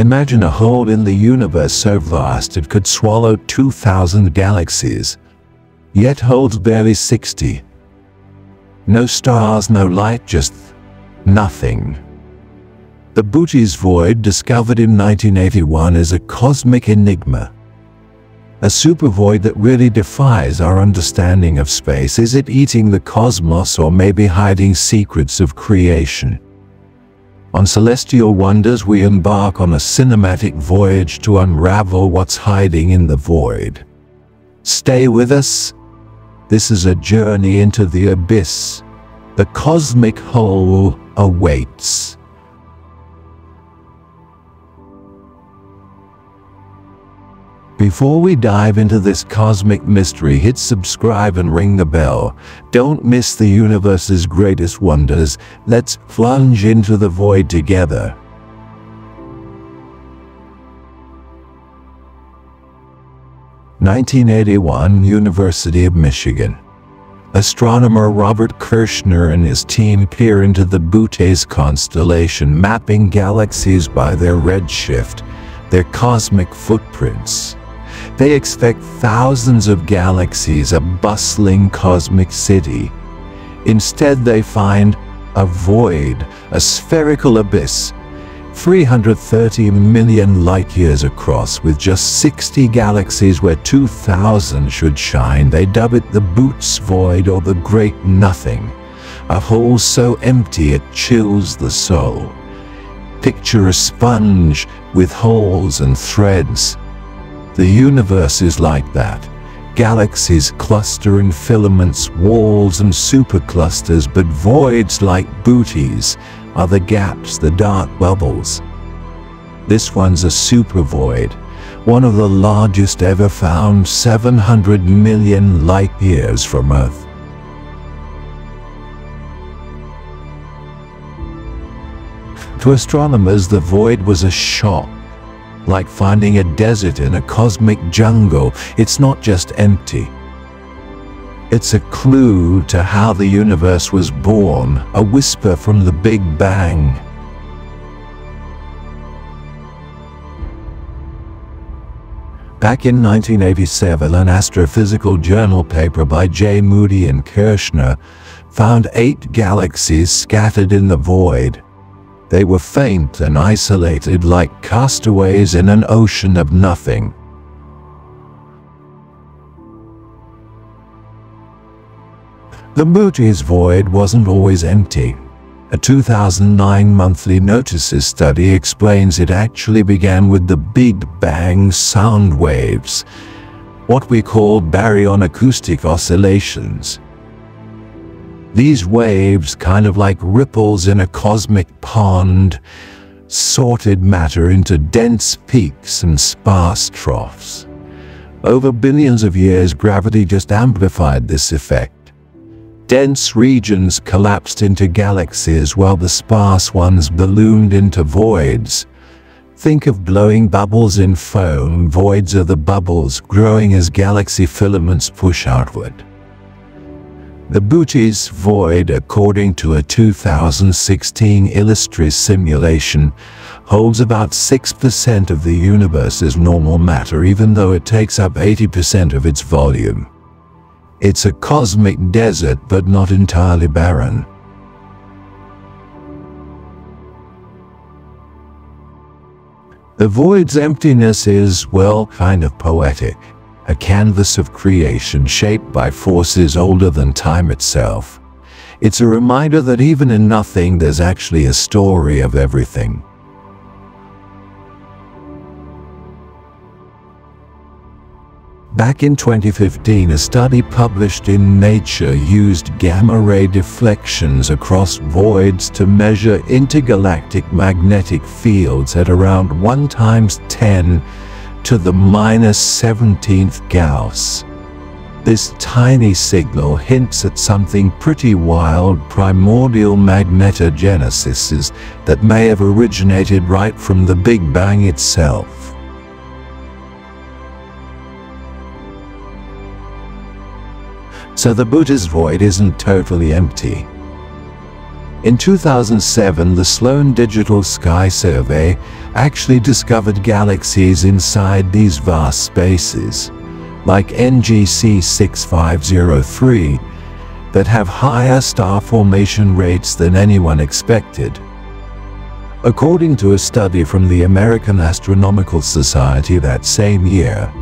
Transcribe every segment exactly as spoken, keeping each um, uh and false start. Imagine a hole in the universe so vast it could swallow two thousand galaxies, yet holds barely sixty. No stars, no light, just nothing. The Boötes Void, discovered in nineteen eighty-one, is a cosmic enigma. A supervoid that really defies our understanding of space. Is it eating the cosmos, or maybe hiding secrets of creation? On Celestial Wonders, we embark on a cinematic voyage to unravel what's hiding in the void. Stay with us. This is a journey into the abyss. The cosmic hole awaits. Before we dive into this cosmic mystery, hit subscribe and ring the bell. Don't miss the universe's greatest wonders. Let's plunge into the void together. nineteen eighty-one, University of Michigan. Astronomer Robert Kirshner and his team peer into the Boötes constellation, mapping galaxies by their redshift, their cosmic footprints. They expect thousands of galaxies, a bustling cosmic city. Instead, they find a void, a spherical abyss, three hundred thirty million light-years across, with just sixty galaxies where two thousand should shine. They dub it the Boötes Void, or the Great Nothing, a hole so empty it chills the soul. Picture a sponge with holes and threads. The universe is like that. Galaxies cluster in filaments, walls, and superclusters, but voids like Boötes are the gaps, the dark bubbles. This one's a supervoid, one of the largest ever found, seven hundred million light-years from Earth. To astronomers, the void was a shock, like finding a desert in a cosmic jungle. It's not just empty. It's a clue to how the universe was born, a whisper from the Big Bang. Back in nineteen eighty-seven, an astrophysical journal paper by J. Moody and Kirshner found eight galaxies scattered in the void. They were faint and isolated, like castaways in an ocean of nothing. The Boötes Void wasn't always empty. A two thousand nine Monthly Notices study explains it actually began with the Big Bang sound waves, what we call baryon acoustic oscillations. These waves, kind of like ripples in a cosmic pond, sorted matter into dense peaks and sparse troughs. Over billions of years, gravity just amplified this effect. Dense regions collapsed into galaxies, while the sparse ones ballooned into voids. Think of blowing bubbles in foam. Voids are the bubbles growing as galaxy filaments push outward. The Boötes Void, according to a two thousand sixteen Illustris simulation, holds about six percent of the universe's normal matter, even though it takes up eighty percent of its volume. It's a cosmic desert, but not entirely barren. The void's emptiness is, well, kind of poetic. A canvas of creation shaped by forces older than time itself. It's a reminder that even in nothing, there's actually a story of everything. Back in twenty fifteen, a study published in Nature used gamma-ray deflections across voids to measure intergalactic magnetic fields at around one times ten to the minus seventeenth Gauss. This tiny signal hints at something pretty wild. Primordial magnetogenesis that may have originated right from the Big Bang itself. So the Boötes Void isn't totally empty. In two thousand seven, the Sloan Digital Sky Survey actually discovered galaxies inside these vast spaces, like N G C six five zero three, that have higher star formation rates than anyone expected. According to a study from the American Astronomical Society that same year,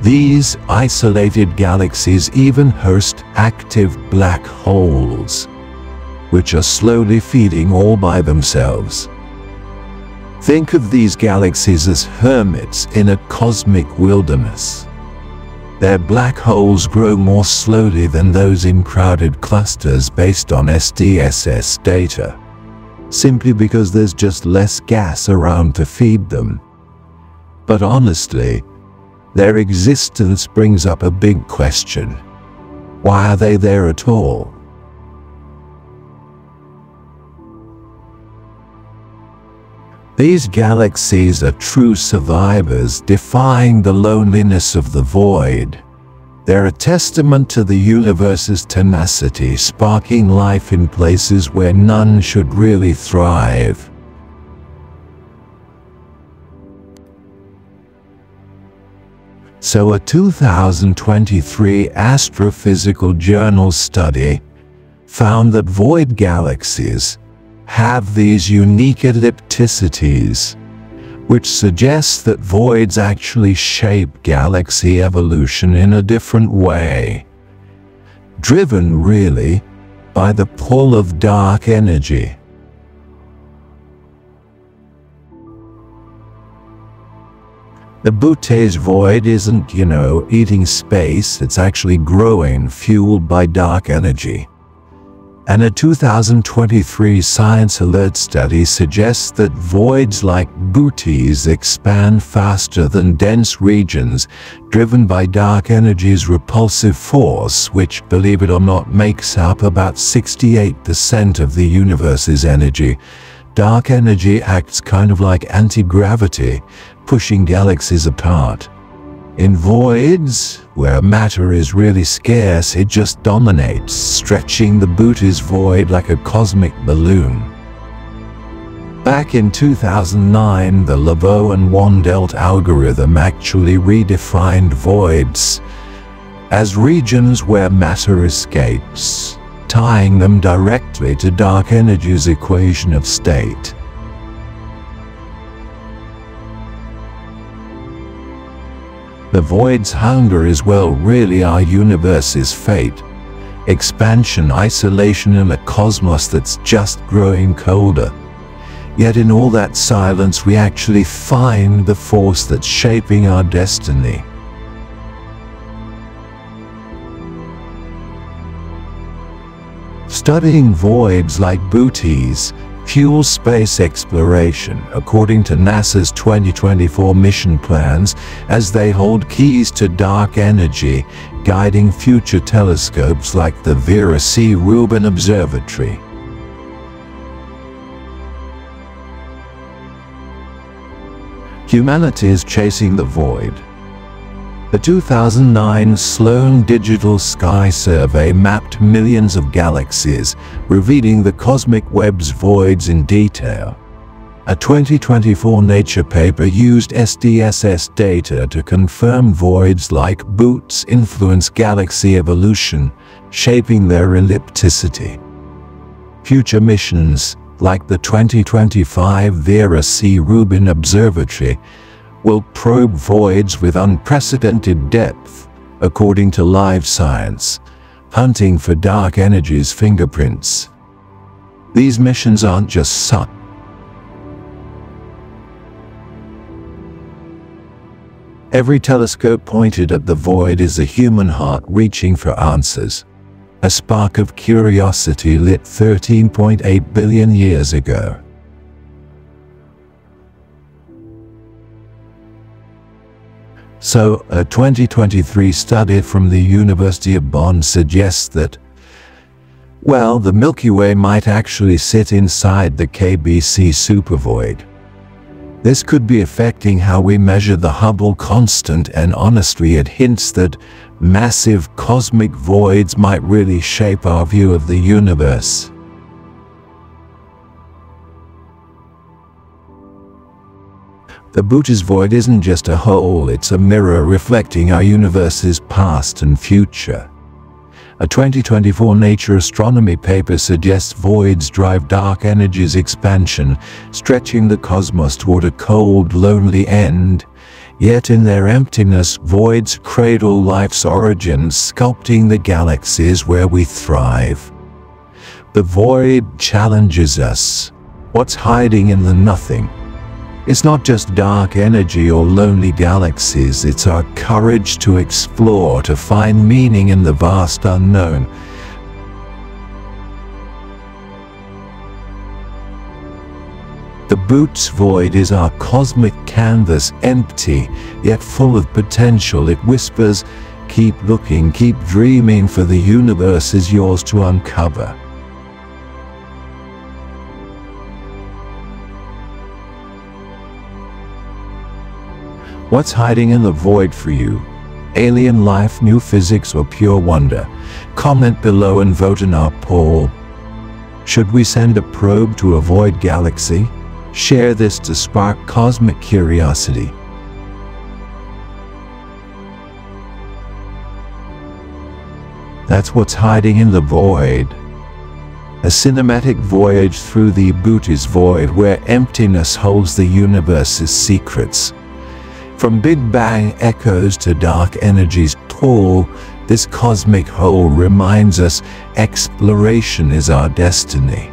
these isolated galaxies even host active black holes, which are slowly feeding all by themselves. Think of these galaxies as hermits in a cosmic wilderness. Their black holes grow more slowly than those in crowded clusters based on S D S S data, simply because there's just less gas around to feed them. But honestly, their existence brings up a big question. Why are they there at all? These galaxies are true survivors, defying the loneliness of the void. They're a testament to the universe's tenacity, sparking life in places where none should really thrive. So a two thousand twenty-three Astrophysical Journal study found that void galaxies have these unique ellipticities, which suggests that voids actually shape galaxy evolution in a different way, driven really by the pull of dark energy. The Boötes Void isn't, you know, eating space, it's actually growing, fueled by dark energy. And a two thousand twenty-three Science Alert study suggests that voids like Boötes expand faster than dense regions, driven by dark energy's repulsive force, which, believe it or not, makes up about sixty-eight percent of the universe's energy. Dark energy acts kind of like anti-gravity, pushing galaxies apart. In voids, where matter is really scarce, it just dominates, stretching the Boötes Void like a cosmic balloon. Back in two thousand nine, the Lavaux-Wandelt algorithm actually redefined voids as regions where matter escapes, tying them directly to dark energy's equation of state. The void's hunger is, well, really our universe's fate. Expansion, isolation in a cosmos that's just growing colder. Yet in all that silence we actually find the force that's shaping our destiny. Studying voids like Boötes fuels space exploration, according to NASA's twenty twenty-four mission plans, as they hold keys to dark energy, guiding future telescopes like the Vera C. Rubin Observatory. Humanity is chasing the void. The two thousand nine Sloan Digital Sky Survey mapped millions of galaxies, revealing the cosmic web's voids in detail. A twenty twenty-four Nature paper used S D S S data to confirm voids like Boötes influence galaxy evolution, shaping their ellipticity. Future missions, like the twenty twenty-five Vera C. Rubin Observatory, will probe voids with unprecedented depth, according to Live Science, hunting for dark energy's fingerprints. These missions aren't just sun. Every telescope pointed at the void is a human heart reaching for answers, a spark of curiosity lit thirteen point eight billion years ago. So, a twenty twenty-three study from the University of Bonn suggests that, well, the Milky Way might actually sit inside the K B C supervoid. This could be affecting how we measure the Hubble constant, and honestly it hints that massive cosmic voids might really shape our view of the universe. The Boötes void isn't just a hole, it's a mirror reflecting our universe's past and future. A twenty twenty-four Nature Astronomy paper suggests voids drive dark energy's expansion, stretching the cosmos toward a cold, lonely end. Yet in their emptiness, voids cradle life's origins, sculpting the galaxies where we thrive. The void challenges us. What's hiding in the nothing? It's not just dark energy or lonely galaxies, it's our courage to explore, to find meaning in the vast unknown. The Boötes void is our cosmic canvas, empty, yet full of potential. It whispers, keep looking, keep dreaming, for the universe is yours to uncover. What's hiding in the void for you? Alien life, new physics, or pure wonder? Comment below and vote in our poll. Should we send a probe to a void galaxy? Share this to spark cosmic curiosity. That's what's hiding in the void. A cinematic voyage through the Boötes void, where emptiness holds the universe's secrets. From Big Bang echoes to dark energy's toll, this cosmic hole reminds us exploration is our destiny.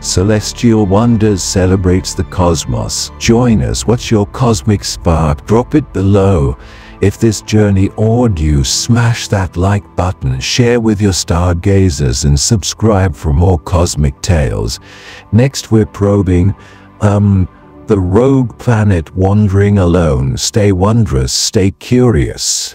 Celestial Wonders celebrates the cosmos. Join us. What's your cosmic spark? Drop it below. If this journey awed you, smash that like button, share with your stargazers, and subscribe for more cosmic tales. Next we're probing, um... the rogue planet, wandering alone. Stay wondrous, stay curious.